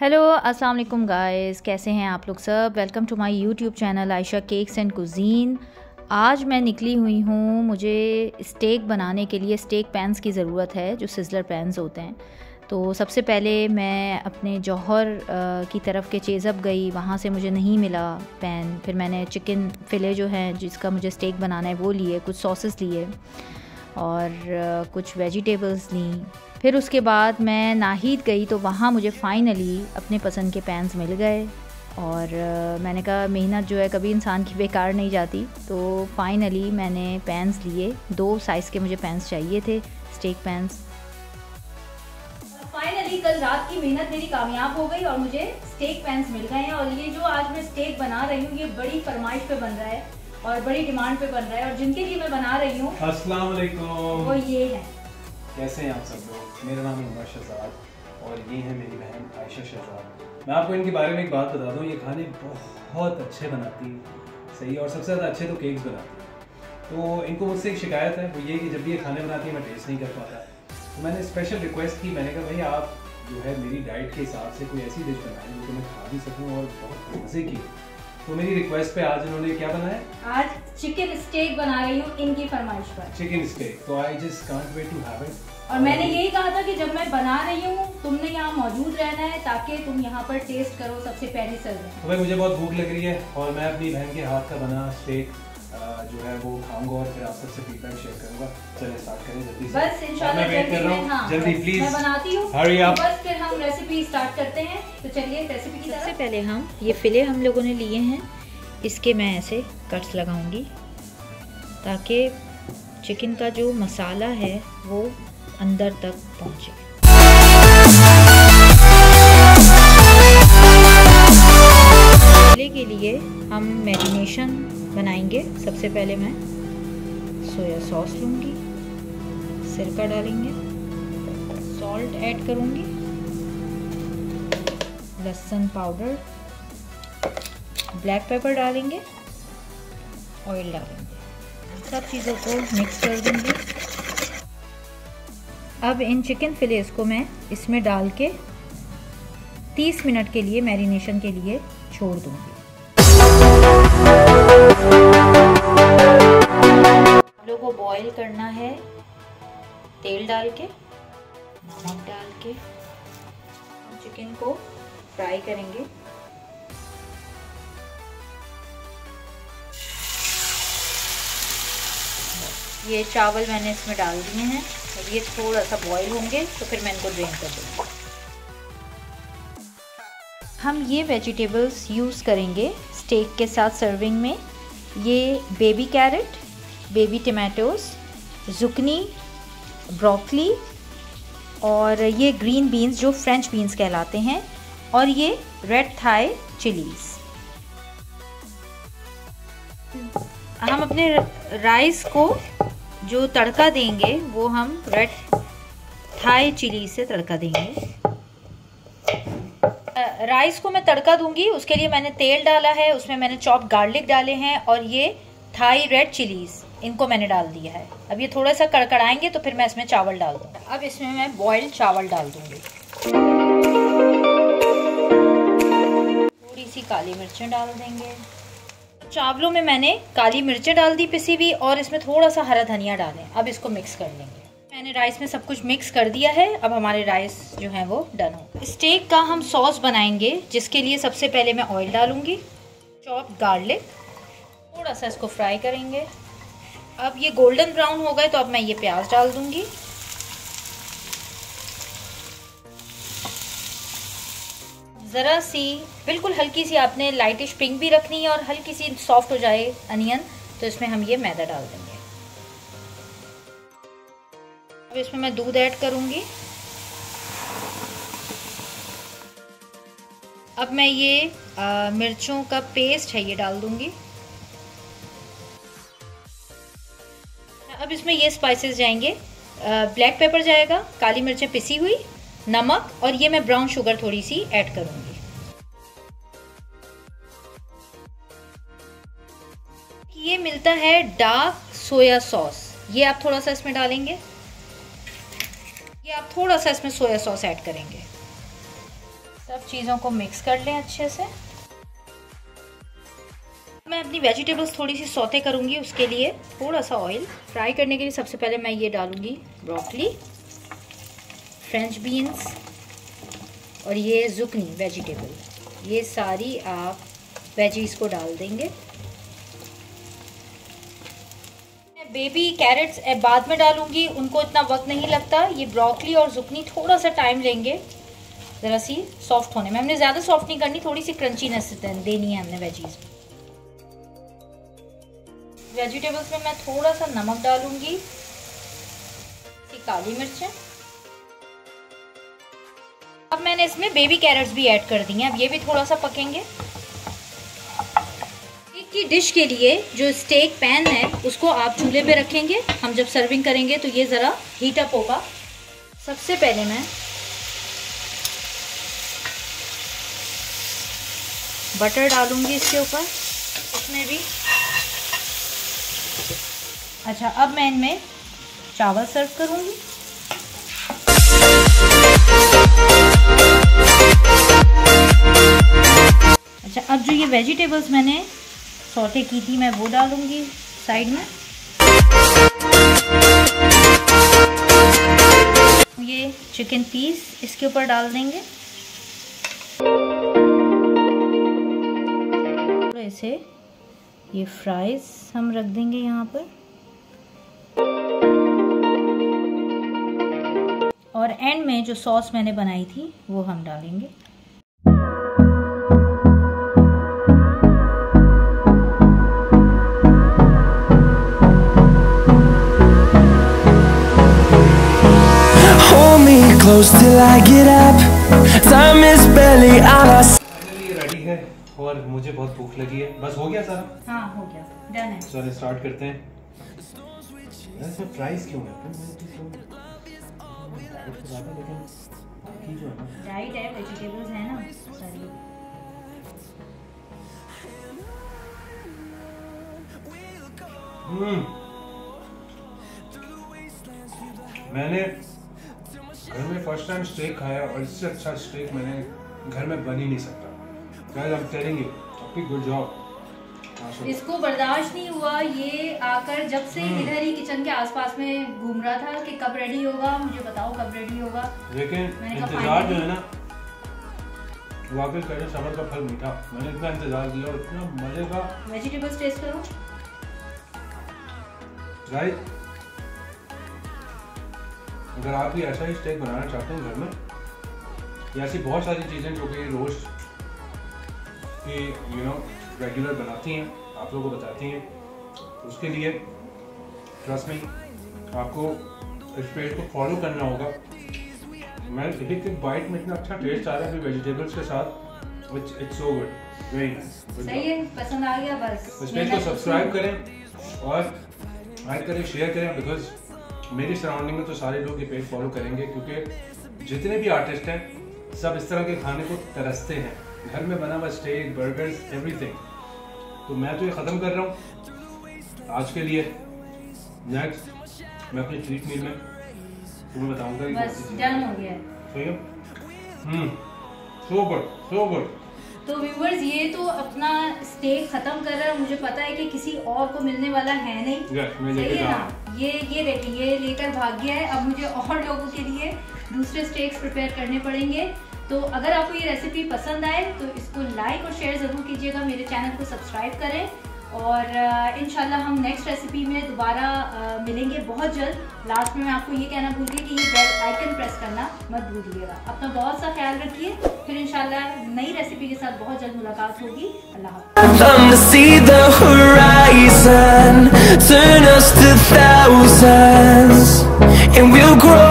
Hello अस्सलाम वालेकुम guys, कैसे हैं आप लोग सब। Welcome to my YouTube channel Ayesha cakes and cuisine. आज मैं निकली हुई हूँ, मुझे स्टेक बनाने के लिए स्टेक पैंस की ज़रूरत है, जो सिज़लर पैंस होते हैं। तो सबसे पहले मैं अपने जौहर की तरफ के चेज़अप गई, वहाँ से मुझे नहीं मिला पैन। फिर मैंने चिकन फिले जो है जिसका मुझे स्टेक बनाना है वो लिए, कुछ सॉसेस लिए और कुछ वेजिटेबल्स ली। फिर उसके बाद मैं नाहिद गई तो वहाँ मुझे फ़ाइनली अपने पसंद के पैंस मिल गए और मैंने कहा मेहनत जो है कभी इंसान की बेकार नहीं जाती। तो फ़ाइनली मैंने पैंस लिए, 2 साइज़ के मुझे पैंस चाहिए थे, स्टेक पैंस। फाइनली कल रात की मेहनत मेरी कामयाब हो गई और मुझे स्टेक पैंस मिल गए हैं। और ये जो आज मैं स्टेक बना रही हूँ ये बड़ी फरमाइश पर बन रहा है और बड़ी डिमांड पे बन रहा है, और जिनके लिए मैं बना रही हूँ अस्सलाम वालेकुम, वो ये है। कैसे हैं आप सब लोग, मेरा नाम है उमर शहजाद और ये है मेरी बहन आयशा शहजाद। मैं आपको इनके बारे में एक बात बता दूँ, ये खाने बहुत अच्छे बनाती है, सही, और सबसे ज़्यादा अच्छे तो केक्स बनाती है। तो इनको मुझसे एक शिकायत है, वो ये कि जब भी ये खाने बनाती है मैं टेस्ट नहीं कर पाता। तो मैंने स्पेशल रिक्वेस्ट की, मैंने कहा भाई आप जो है मेरी डाइट के हिसाब से कोई ऐसी डिश बनाएं जो मैं खा भी सकूँ और बहुत मज़े की। तो मेरी रिक्वेस्ट पे आज इन्होंने क्या बनाया, आज चिकन स्टेक बना रही हूँ इनकी फरमाइश पर, चिकन स्टेक। तो I just can't wait to have it. और मैंने यही कहा था कि जब मैं बना रही हूँ तुमने यहाँ मौजूद रहना है ताकि तुम यहाँ पर टेस्ट करो सबसे पहले सर्व। तो भाई मुझे बहुत भूख लग रही है और मैं अपनी बहन के हाथ का बना स्टेक जो है वो खाऊंगा और फिर आप सबसे फीडबैक शेयर करूंगा। चलिए स्टार्ट करें जल्दी से, बस इंशाल्लाह जल्दी में, हां जल्दी प्लीज मैं बनाती हूं, हरी अप। बस फिर हम रेसिपी स्टार्ट करते हैं। तो चलिए रेसिपी की तरफ। सबसे पहले हम ये फिले हम लोगों ने लिए हैं, इसके मैं ऐसे कट्स लगाऊंगी ताकि चिकन का जो मसाला है वो अंदर तक पहुंचे। फिले के लिए हम मैरिनेशन बनाएंगे। सबसे पहले मैं सोया सॉस लूँगी, सिरका डालेंगे, सॉल्ट ऐड करूँगी, लहसुन पाउडर, ब्लैक पेपर डालेंगे, ऑयल डालेंगे, सब चीज़ों को मिक्स कर देंगे। अब इन चिकन फिलेस को मैं इसमें डाल के 30 मिनट के लिए मैरिनेशन के लिए छोड़ दूँगी। को बॉईल करना है, तेल डाल के, नमक डाल के चिकन को फ्राई करेंगे। ये चावल मैंने इसमें डाल दिए हैं, ये थोड़ा सा बॉईल होंगे तो फिर मैं इनको ड्रेन कर दूंगी। हम ये वेजिटेबल्स यूज़ करेंगे स्टेक के साथ सर्विंग में, ये baby carrot, baby tomatoes, zucchini, broccoli और ये ग्रीन बीन्स जो फ्रेंच बीन्स कहलाते हैं, और ये रेड थाई चिलीज़। हम अपने राइस को जो तड़का देंगे वो हम रेड थाई चिलीज़ से तड़का देंगे। राइस को मैं तड़का दूंगी, उसके लिए मैंने तेल डाला है, उसमें मैंने चॉप गार्लिक डाले हैं और ये थाई रेड चिलीज़ इनको मैंने डाल दिया है। अब ये थोड़ा सा कड़कड़ाएंगे तो फिर मैं इसमें चावल डाल दूँगी। अब इसमें मैं बॉइल्ड चावल डाल दूँगी, थोड़ी सी काली मिर्चें डाल देंगे। चावलों में मैंने काली मिर्चें डाल दी पिसी हुई और इसमें थोड़ा सा हरा धनिया डालें। अब इसको मिक्स कर लेंगे। मैंने राइस में सब कुछ मिक्स कर दिया है, अब हमारे राइस जो है वो डन हो। स्टेक का हम सॉस बनाएंगे जिसके लिए सबसे पहले मैं ऑयल डालूँगी, चॉप गार्लिक, थोड़ा सा इसको फ्राई करेंगे। अब ये गोल्डन ब्राउन हो गए तो अब मैं ये प्याज डाल दूंगी। ज़रा सी बिल्कुल हल्की सी आपने लाइटिश पिंक भी रखनी है और हल्की सी सॉफ्ट हो जाए अनियन तो इसमें हम ये मैदा डाल देंगे। अब इसमें मैं दूध ऐड करूंगी। अब मैं ये मिर्चों का पेस्ट है ये डाल दूंगी। अब इसमें ये स्पाइसेस जाएंगे, ब्लैक पेपर जाएगा, काली मिर्चें पिसी हुई, नमक, और ये मैं ब्राउन शुगर थोड़ी सी ऐड करूँगी। ये मिलता है डार्क सोया सॉस, ये आप थोड़ा सा इसमें डालेंगे, ये आप थोड़ा सा इसमें सोया सॉस ऐड करेंगे। सब चीज़ों को मिक्स कर लें अच्छे से। मैं अपनी वेजिटेबल्स थोड़ी सी सौते करूँगी, उसके लिए थोड़ा सा ऑयल। फ्राई करने के लिए सबसे पहले मैं ये डालूँगी ब्रोकली, फ्रेंच बीन्स और ये जुकनी वेजिटेबल, ये सारी आप वेजीज को डाल देंगे। बेबी कैरेट्स बाद में डालूंगी, उनको इतना वक्त नहीं लगता। ये ब्रोकली और जुकनी थोड़ा सा टाइम लेंगे ज़रा सी सॉफ्ट होने में। हमने ज़्यादा सॉफ्ट नहीं करनी, थोड़ी सी क्रंचीनेस देनी है हमने वेजीज। वेजिटेबल्स में मैं थोड़ा सा नमक डालूंगी, काली मिर्चें। अब मैंने इसमें बेबी कैरेट्स भी ऐड कर दी हैं, अब ये भी थोड़ा सा पकेंगे। की डिश के लिए जो स्टेक पैन है उसको आप चूल्हे पे रखेंगे, हम जब सर्विंग करेंगे तो ये ज़रा हीट अप होगा। सबसे पहले मैं बटर डालूंगी इसके ऊपर, इसमें भी। अच्छा, अब मैं इनमें चावल सर्व करूंगी। अच्छा, अब जो ये वेजिटेबल्स मैंने सौते की थी मैं वो डालूंगी साइड में। ये चिकन पीस इसके ऊपर डाल देंगे, तो ऐसे ये फ्राइज हम रख देंगे यहाँ पर। और एंड में जो सॉस मैंने बनाई थी वो हम डालेंगे। Till I get up, time is barely on us. Ready है और मुझे बहुत भूख लगी है। बस हो गया सारा? हाँ, हो गया, डन है। चलो स्टार्ट करते हैं। इसमें प्राइस क्यों है? डाइट है, वेजिटेबल्स है ना सारी। मैंने घर में फर्स्ट टाइम स्टेक खाया और इससे अच्छा स्टेक मैंने घर में बन ही नहीं सकता। आई एम टेलिंग यू, अपनी गुड जॉब। इसको बर्दाश्त नहीं हुआ, ये आकर जब से इधर ही किचन के आसपास में घूम रहा था कि कब रेडी होगा, मुझे बताओ कब रेडी होगा। लेकिन इंतजार जो है ना, वाकई कहते सबर का फल मीठा। मैंने इतना इंतजार किया और इतना मजे का। वेजिटेबल्स टेस्ट करो राइट। अगर आप भी ऐसा ही स्टेक बनाना चाहते हैं घर में, या ऐसी बहुत सारी चीज़ें जो कि रोज़ की रेगुलर बनाती हैं, आप लोगों को बताती हैं, तो उसके लिए ट्रस्ट मी, आपको इस पेज को फॉलो करना होगा। मैं एक बाइट में इतना अच्छा टेस्ट आ रहा है वेजिटेबल्स के साथ, which it's so good, very nice. सही है, पसंद आ गया। बस इस पेज को सब्सक्राइब करें और लाइक करें, शेयर करें, बिकॉज मेरी सराउंडिंग में तो सारे लोग ये पेज फॉलो करेंगे, क्योंकि जितने भी आर्टिस्ट हैं सब इस तरह के खाने को तरसते हैं। घर में बना हुआ स्टेक, बर्गर्स, एवरीथिंग। तो मैं तो ये ख़त्म कर रहा हूँ आज के लिए। नेक्स्ट मैं अपनी ट्रीट मील में तुम्हें बताऊँगा। So good, so good. तो व्यूवर्स, ये तो अपना स्टेक खत्म कर रहा है। मुझे पता है कि किसी और को मिलने वाला है नहीं, सही है ना? ये लेकर भाग गया है। अब मुझे और लोगों के लिए दूसरे स्टेक्स प्रिपेयर करने पड़ेंगे। तो अगर आपको ये रेसिपी पसंद आए तो इसको लाइक और शेयर ज़रूर कीजिएगा, मेरे चैनल को सब्सक्राइब करें और इंशाल्लाह हम नेक्स्ट रेसिपी में दोबारा मिलेंगे बहुत जल्द। लास्ट में मैं आपको ये कहना भूल गई कि ये बेल आइकन प्रेस करना मत भूलिएगा। अपना बहुत सा ख्याल रखिए, फिर इंशाल्लाह नई रेसिपी के साथ बहुत जल्द मुलाकात होगी। अल्लाह हाफ़िज़।